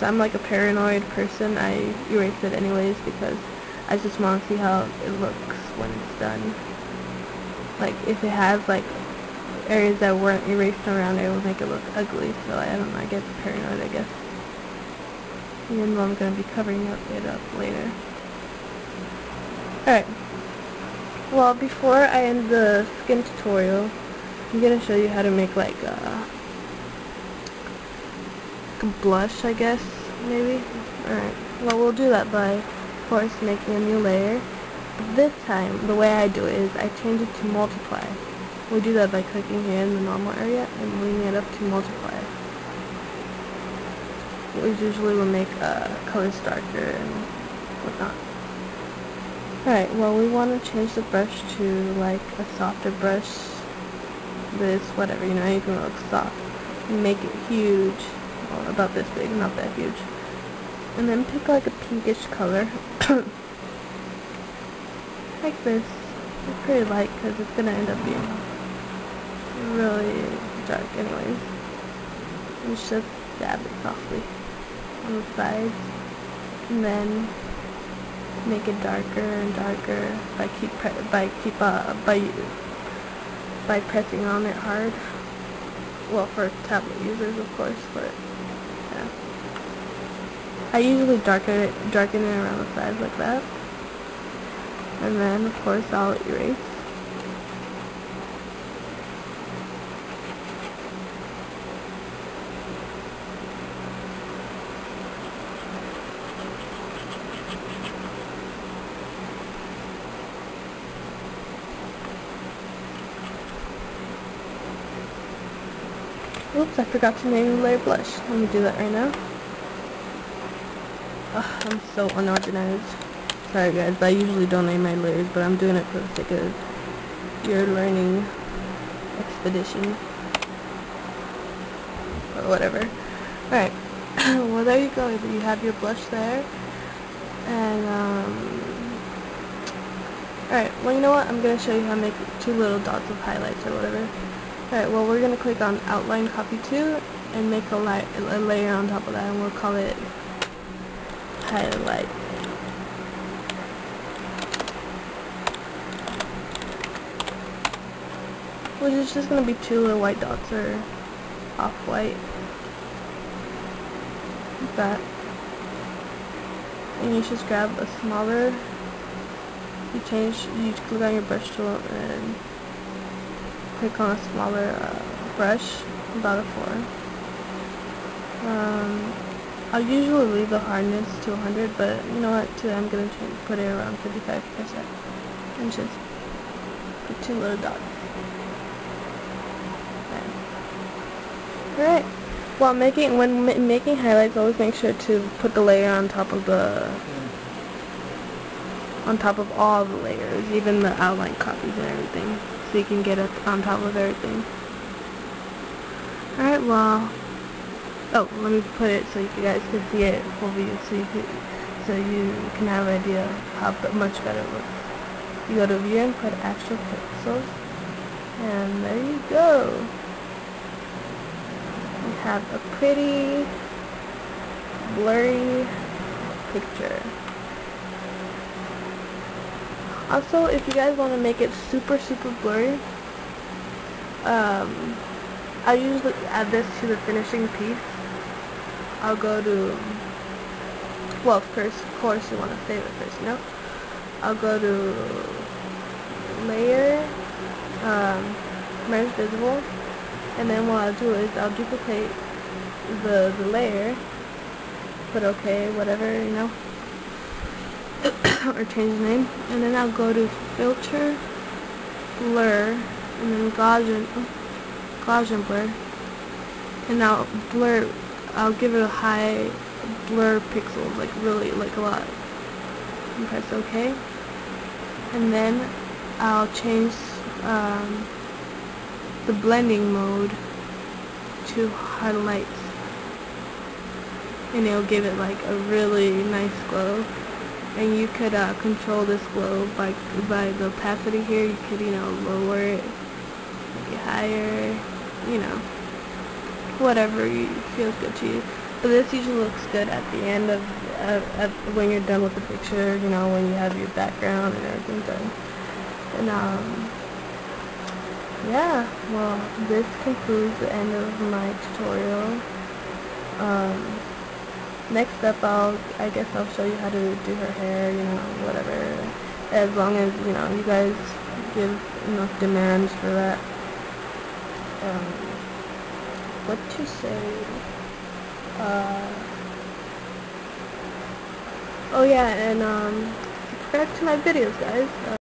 I'm like a paranoid person. I erased it anyways because I just want to see how it looks when it's done. Like, if it has like areas that weren't erased around, it will make it look ugly. So I don't know, I get paranoid, I guess. Even though I'm going to be covering it up later. Alright. Well, before I end the skin tutorial, I'm going to show you how to make like a blush, I guess, maybe? Alright. Well, we'll do that by, of course, making a new layer. But this time, the way I do it is I change it to multiply. We do that by clicking here in the normal area and moving it up to multiply. We usually will make colors darker and whatnot. Alright, well, we want to change the brush to like a softer brush. This, whatever, you know, you can look soft. Make it huge. Well, about this big, not that huge. And then pick like a pinkish color. Like this. It's pretty light because it's going to end up being really dark anyways. And just dab it softly on the sides. And then make it darker and darker by pressing on it hard. Well, for tablet users, of course, but yeah. I usually darken it around the sides like that. And then, of course, I'll erase. Oops, I forgot to name the layer blush. Let me do that right now. Ugh, I'm so unorganized. Sorry guys, I usually don't name my layers, but I'm doing it for the sake of your learning expedition. Or whatever. Alright, well there you go, you have your blush there. And, alright, well you know what, I'm going to show you how to make two little dots of highlights or whatever. Alright, well we're going to click on Outline Copy 2 and make a layer on top of that, and we'll call it Highlight. Which is just going to be two little white dots, or off-white, like that. And you just grab a smaller, you click on your brush tool and click on a smaller brush, about a 4. I'll usually leave the hardness to 100, but you know what, today I'm going to put it around 55%, and just put two little dots. Alright, while when making highlights, always make sure to put the layer on top of all the layers, even the outline copies and everything, so you can get it on top of everything. Alright, well, oh, let me put it so you guys can see it full view, so you can have an idea of how much better it looks. You go to view and put actual pixels, and there you go. Have a pretty blurry picture. Also, if you guys want to make it super blurry, I usually add this to the finishing piece. I'll go to, well, first, of course, you want to save it first, you know? I'll go to layer, merge visible. And then what I'll do is I'll duplicate the layer, put OK, whatever, you know, or change the name. And then I'll go to Filter, Blur, and then Gaussian Blur. And now blur, I'll give it a high blur pixels, like really, like a lot. And press OK. And then I'll change the blending mode to highlights, and it'll give it like a really nice glow. And you could control this glow by the opacity here. You could, you know, lower it, make it higher, you know, whatever feels good to you. But this usually looks good at the end of when you're done with the picture, you know, when you have your background and everything done. And yeah, well, this concludes the end of my tutorial. Next up, I guess I'll show you how to do her hair, you know, whatever. As long as, you know, you guys give enough demands for that. What to say? Oh yeah, and subscribe to my videos, guys.